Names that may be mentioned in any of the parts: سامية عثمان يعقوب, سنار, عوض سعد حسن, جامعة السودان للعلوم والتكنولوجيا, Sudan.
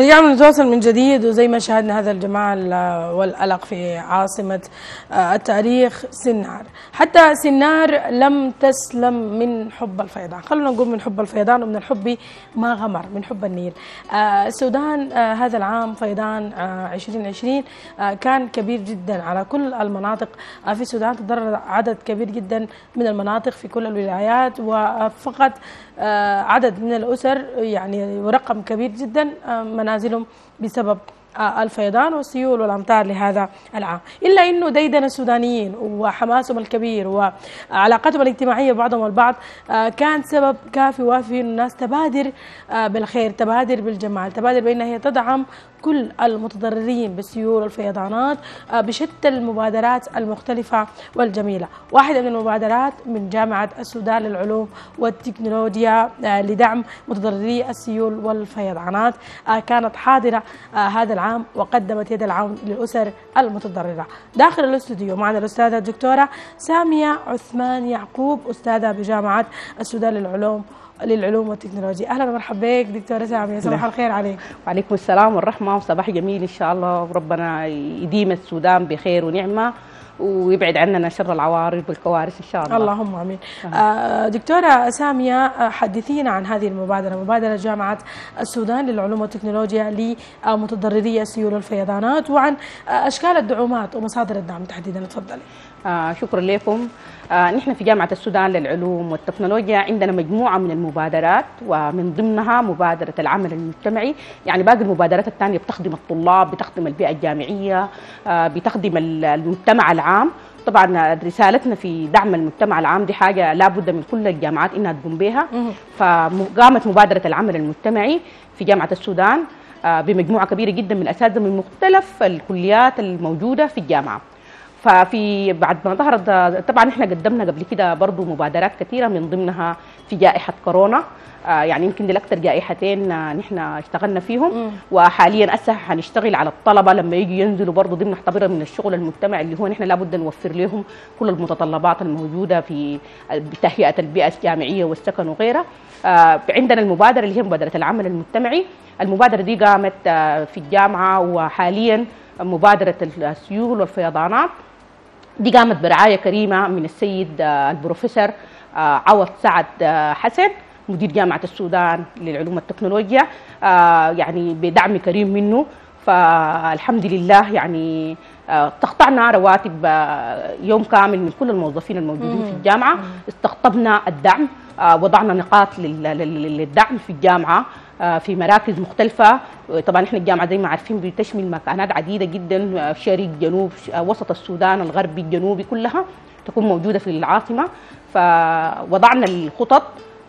رجعنا نتواصل من جديد، وزي ما شاهدنا هذا الجمال والقلق في عاصمة التاريخ سنار. حتى سنار لم تسلم من حب الفيضان، خلونا نقول من حب الفيضان ومن الحب ما غمر من حب النيل. السودان هذا العام فيضان 2020 كان كبير جدا على كل المناطق في السودان، تضرر عدد كبير جدا من المناطق في كل الولايات، وفقط عدد من الأسر يعني ورقم كبير جدا منازلهم بسبب الفيضان والسيول والأمطار لهذا العام. إلا أنه ديدن السودانيين وحماسهم الكبير وعلاقتهم الاجتماعية بعضهم البعض كان سبب كافي وافي أن الناس تبادر بالخير، تبادر بالجمال، تبادر بأنها هي تدعم كل المتضررين بالسيول والفيضانات بشتى المبادرات المختلفة والجميلة. واحدة من المبادرات من جامعة السودان للعلوم والتكنولوجيا لدعم متضرري السيول والفيضانات كانت حاضرة هذا العام وقدمت يد العون للأسر المتضررة. داخل الاستوديو معنا الأستاذة الدكتورة سامية عثمان يعقوب، أستاذة بجامعة السودان للعلوم والتكنولوجيا. أهلا ومرحبا بك دكتورة سامية، صباح الخير عليك. وعليكم السلام والرحمة، وصباح جميل إن شاء الله، وربنا يديم السودان بخير ونعمة ويبعد عننا شر العوارض والكوارث ان شاء الله. اللهم امين. دكتوره ساميه، حدثينا عن هذه المبادره، مبادره جامعه السودان للعلوم والتكنولوجيا لمتضرري السيول والفيضانات، وعن اشكال الدعومات ومصادر الدعم تحديدا. تفضلي. شكرا لكم. نحن في جامعه السودان للعلوم والتكنولوجيا عندنا مجموعه من المبادرات، ومن ضمنها مبادره العمل المجتمعي. يعني باقي المبادرات الثانيه بتخدم الطلاب، بتخدم البيئه الجامعيه، بتخدم المجتمع العام. طبعا رسالتنا في دعم المجتمع العام دي حاجه لابد من كل الجامعات انها تقوم بها، فقامت مبادره العمل المجتمعي في جامعه السودان بمجموعه كبيره جدا من الاساتذه من مختلف الكليات الموجوده في الجامعه. ففي بعد ما ظهرت طبعا احنا قدمنا قبل كده برضو مبادرات كثيره، من ضمنها في جائحه كورونا، يعني يمكن دي اكثر جائحتين نحن اشتغلنا فيهم. وحاليا هسه هنشتغل على الطلبه لما يجوا ينزلوا برضو ضمن احتبار من الشغل المجتمعي، اللي هو نحن لابد نوفر لهم كل المتطلبات الموجوده في تهيئه البيئه الجامعيه والسكن وغيرها. عندنا المبادره اللي هي مبادره العمل المجتمعي. المبادره دي قامت في الجامعه، وحاليا مبادره السيول والفيضانات دي قامت برعاية كريمة من السيد البروفيسور عوض سعد حسن، مدير جامعة السودان للعلوم والتكنولوجيا، يعني بدعم كريم منه. فالحمد لله يعني استقطعنا رواتب يوم كامل من كل الموظفين الموجودين في الجامعة، استقطبنا الدعم، وضعنا نقاط للدعم في الجامعة في مراكز مختلفة. طبعا احنا الجامعة زي ما عارفين بتشمل مكانات عديدة جدا، شرق، جنوب، وسط السودان، الغربي، الجنوبي، كلها تكون موجودة في العاصمة. فوضعنا الخطط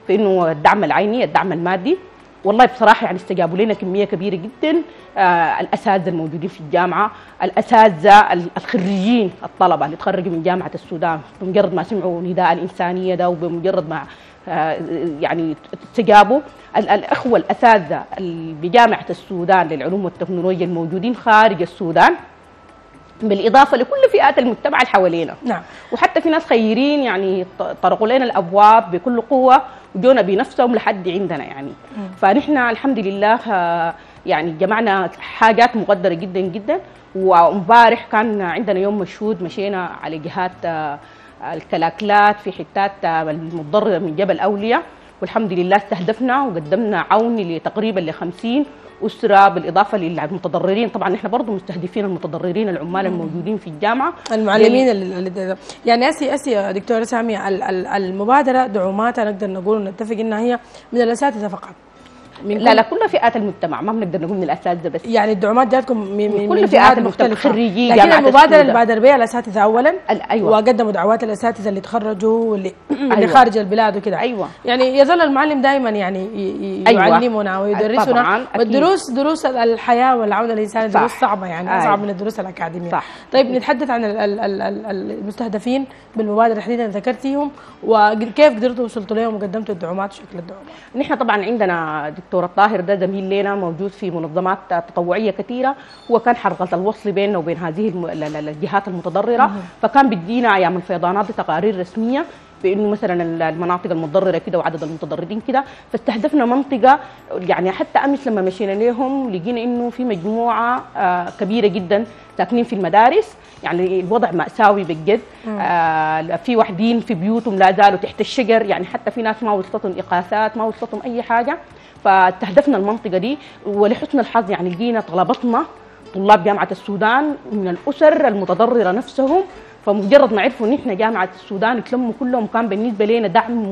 في انه الدعم العيني، الدعم المادي. والله بصراحة يعني استجابوا لنا كمية كبيرة جدا، الأساتذة الموجودين في الجامعة، الأساتذة الخريجين، الطلبة اللي تخرجوا من جامعة السودان بمجرد ما سمعوا نداء الإنسانية ده، وبمجرد ما يعني استجابوا. الأخوة الأساتذة بجامعة السودان للعلوم والتكنولوجيا الموجودين خارج السودان، بالإضافة لكل فئات المجتمع اللي حوالينا. نعم. وحتى في ناس خيرين يعني طرقوا لنا الأبواب بكل قوة وجونا بنفسهم لحد عندنا يعني. فنحن الحمد لله يعني جمعنا حاجات مقدرة جدا جدا. ومبارح كان عندنا يوم مشهود، مشينا على جهات الكلاكلات في حتات المتضررة من جبل أولياء، والحمد لله استهدفنا وقدمنا عون لتقريبا ل50 أسرة، بالإضافة للمتضررين. طبعا احنا برضو مستهدفين المتضررين العمال الموجودين في الجامعة، المعلمين يعني أسي دكتورة سامية، المبادرة دعوماتها نقدر نقول ونتفق إنها هي من الأساتذة فقط، لا كل فئات المجتمع، ما بنقدر نقول من الاساتذه بس، يعني الدعومات جاتكم من كل فئات المختلفه، خريجين جامعه السودان. المبادره اللي بادر بها الاساتذه اولا، أيوة. وقدموا دعوات الاساتذه اللي تخرجوا واللي أيوة. خارج البلاد وكذا. أيوة. يعني يظل المعلم دائما يعني يعلمنا ويدرسنا، والدروس دروس الحياه والعون الانساني دروس صعبه يعني، اصعب من الدروس الاكاديميه. صح. طيب نتحدث عن المستهدفين بالمبادره تحديدا، ذكرتيهم وكيف قدرتوا وصلتوا لهم وقدمتوا الدعومات وشكل الدعومات. نحن طبعا عندنا الدكتور الطاهر ده زميل لنا موجود في منظمات تطوعيه كثيره، هو كان حلقه الوصل بيننا وبين هذه الجهات المتضرره، فكان بيدينا ايام الفيضانات بتقارير رسميه في انه مثلا المناطق المتضرره كده وعدد المتضررين كده، فاستهدفنا منطقه يعني حتى امس لما مشينا ليهم لقينا انه في مجموعه كبيره جدا ساكنين في المدارس، يعني الوضع مأساوي بالجد. في واحدين في بيوتهم لا زالوا تحت الشجر، يعني حتى في ناس ما وصلتهم اقاسات، ما وصلتهم اي حاجه. فاستهدفنا المنطقه دي، ولحسن الحظ يعني لقينا طلبتنا طلاب جامعه السودان من الاسر المتضرره نفسهم. فمجرد ما عرفوا ان احنا جامعه السودان اتلموا كلهم، كان بالنسبه لنا دعم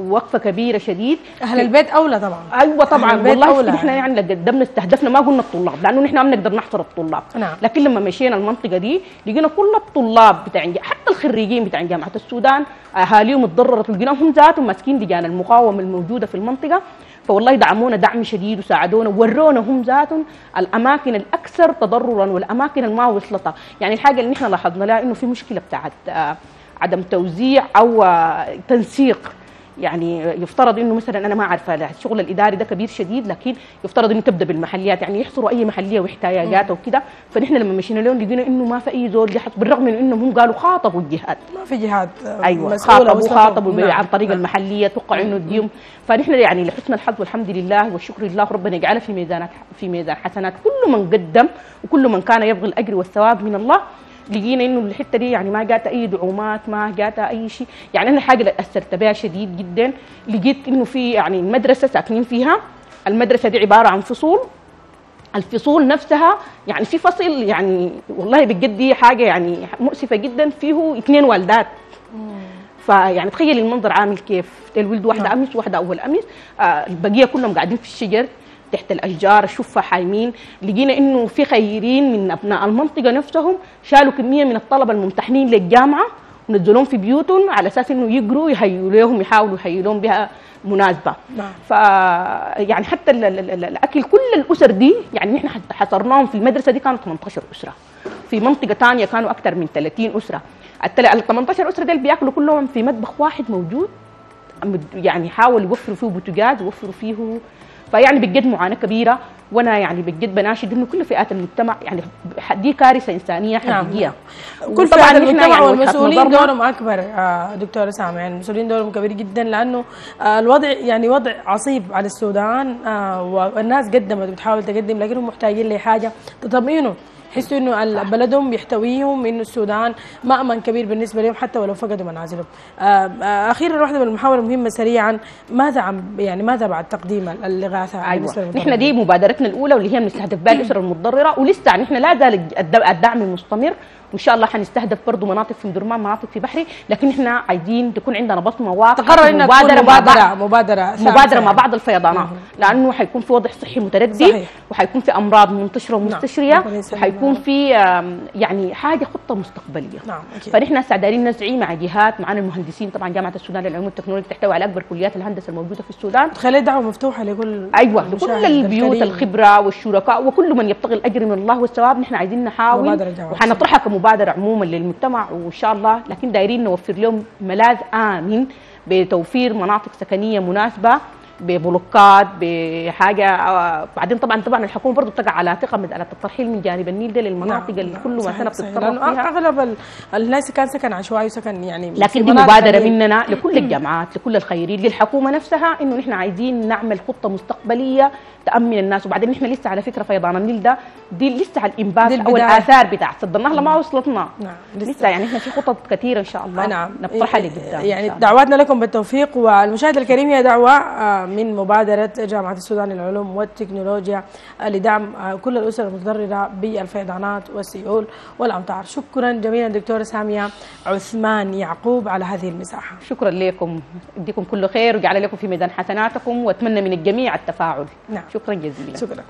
ووقفه كبيره شديد. اهل البيت اولى طبعا. ايوه طبعا والله احنا يعني قدمنا استهدفنا، ما قلنا الطلاب لانه احنا ما بنقدر نحصر الطلاب. نعم. لكن لما مشينا المنطقه دي لقينا كل الطلاب بتاع حتى الخريجين بتاع جامعه السودان اهاليهم اتضررت، لقيناهم ذاتهم ماسكين لجان المقاومه الموجوده في المنطقه. فوالله دعمونا دعم شديد وساعدونا وورونا هم ذاتهم الاماكن الاكثر تضررا والاماكن اللي ما وصلتها. يعني الحاجه اللي نحن لاحظنا لها انه في مشكله بتاعت عدم توزيع او تنسيق. يعني يفترض انه مثلا انا ما عارفه الشغل الاداري ده كبير شديد، لكن يفترض انه تبدا بالمحليات، يعني يحصروا اي محليه واحتياجاتها وكده. فنحن لما مشينا لهم لقينا انه ما في اي زول جحت، بالرغم من انهم هم قالوا خاطبوا الجهات، ما في جهات ايوه خاطبوا نعم. عن طريق المحليه توقعوا انه اليوم. فنحن يعني لحسن الحظ والحمد لله والشكر لله ربنا يجعلها في ميزانات، في ميزان حسنات كل من قدم وكل من كان يبغي الاجر والثواب من الله. لقينا انه الحته دي يعني ما جاتها اي دعومات، ما جاتها اي شيء. يعني انا الحاجه اللي اثرت بها شديد جدا لقيت انه في يعني مدرسه ساكنين فيها، المدرسه دي عباره عن فصول، الفصول نفسها يعني في فصل يعني والله بجد دي حاجه يعني مؤسفه جدا فيه 2 والدات. فيعني تخيل المنظر عامل كيف، الولد واحده امس واحده اول امس، البقيه كلهم قاعدين في الشجر تحت الاشجار شوفها حايمين. لقينا انه في خيرين من ابناء المنطقه نفسهم شالوا كميه من الطلبه الممتحنين للجامعه ونزلوهم في بيوتهم على اساس انه يقروا يهيئوا لهم، يحاولوا يهيئوا لهم بها مناسبه. ف يعني حتى الاكل كل الاسر دي يعني نحن حصرناهم في المدرسه دي كانوا 18 اسره، في منطقه ثانيه كانوا اكثر من 30 اسره. ال 18 اسره دول بياكلوا كلهم في مطبخ واحد موجود، يعني حاولوا يوفروا فيه بوتجاز ويوفروا فيه. فيعني بجد معاناه كبيره، وانا يعني بجد بناشد انه كل فئات المجتمع يعني دي كارثه انسانيه حقيقيه. نعم. كل فئات المجتمع يعني والمسؤولين دورهم اكبر دكتوره سامية، يعني المسؤولين دورهم كبير جدا لانه الوضع يعني وضع عصيب على السودان، والناس قدمت وبتحاول تقدم لكنهم محتاجين لحاجه تطمئنهم، يحسوا انه بلدهم بيحتويهم، انه السودان مأمن كبير بالنسبه لهم حتى ولو فقدوا منازلهم. اخيرا واحده من المحاور المهمه سريعا، ماذا عن يعني ماذا بعد تقديم الاغاثه؟ ايوه نحن دي مبادرتنا الاولى واللي هي بنستهدف بها الاسر المتضرره، ولسه نحن لا زال الدعم مستمر، وان شاء الله حنستهدف برضه مناطق في درمان، مناطق في بحري، لكن احنا عايزين تكون عندنا بصمه واضحه. تقرر انها مبادره مع بعض الفيضانات، لانه حيكون في وضع صحي متردي، وحيكون في امراض منتشره ومستشريه، وحيكون في يعني حاجه خطه مستقبليه. نعم اكيد. فنحن هسه دايرين نسعي مع جهات، معنا المهندسين طبعا، جامعه السودان للعلوم والتكنولوجيا تحتوي على اكبر كليات الهندسه الموجوده في السودان، تخلي دعوه مفتوحه لكل ايوه لكل البيوت الخبره والشركاء وكل من يبتغي الاجر من الله والثواب. نحن عايزين نحاول وحنطرحها مبادرة عموما للمجتمع وان شاء الله، لكن دايرين نوفر لهم ملاذ آمن بتوفير مناطق سكنية مناسبة ببلوكات بحاجه. بعدين طبعا الحكومه برضه بتقع على ثقه مساله الترحيل من جانب النيل ده للمناطق اللي كل ما سنه بتتصرف فيها، اغلب الناس كان سكن عشوائي وسكن يعني. لكن دي مبادره مننا لكل الجامعات، لكل الخيرين، للحكومه نفسها، انه نحن عايزين نعمل خطه مستقبليه تامن الناس. وبعدين نحن لسه على فكره فيضان النيل ده دي لسه على الامباكت او الاثار بتاع سد النهر ما وصلتنا. نعم لسه يعني احنا في خطط كثيره ان شاء الله. نعم نطرحها لقدام. يعني دعواتنا لكم بالتوفيق. والمشاهد الكريم هي دعوه من مبادرة جامعة السودان للعلوم والتكنولوجيا لدعم كل الأسر المتضررة بالفيضانات والسيول والأمطار. شكرا جميعا دكتورة سامية عثمان يعقوب على هذه المساحة. شكرا لكم، يديكم كل خير وجعل لكم في ميزان حسناتكم، وأتمنى من الجميع التفاعل. نعم. شكرا جزيلا. شكرا.